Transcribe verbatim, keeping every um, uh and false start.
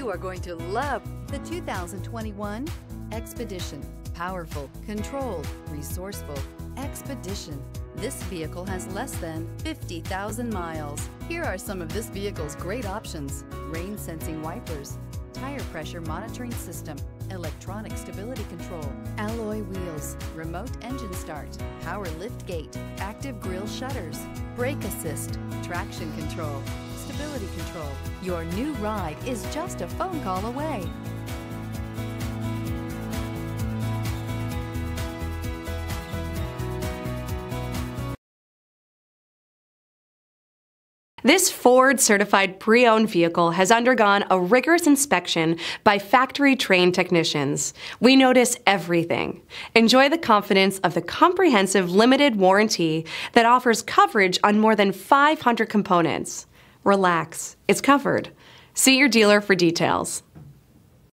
You are going to love the two thousand twenty-one Expedition. Powerful, controlled, resourceful. Expedition. This vehicle has less than fifty thousand miles. Here are some of this vehicle's great options: rain sensing wipers, tire pressure monitoring system, electronic stability control, alloy wheels, remote engine start, power lift gate, active grille shutters, brake assist, traction control, stability control. Your new ride is just a phone call away. This Ford certified pre-owned vehicle has undergone a rigorous inspection by factory-trained technicians. We notice everything. Enjoy the confidence of the comprehensive limited warranty that offers coverage on more than five hundred components. Relax, it's covered. See your dealer for details.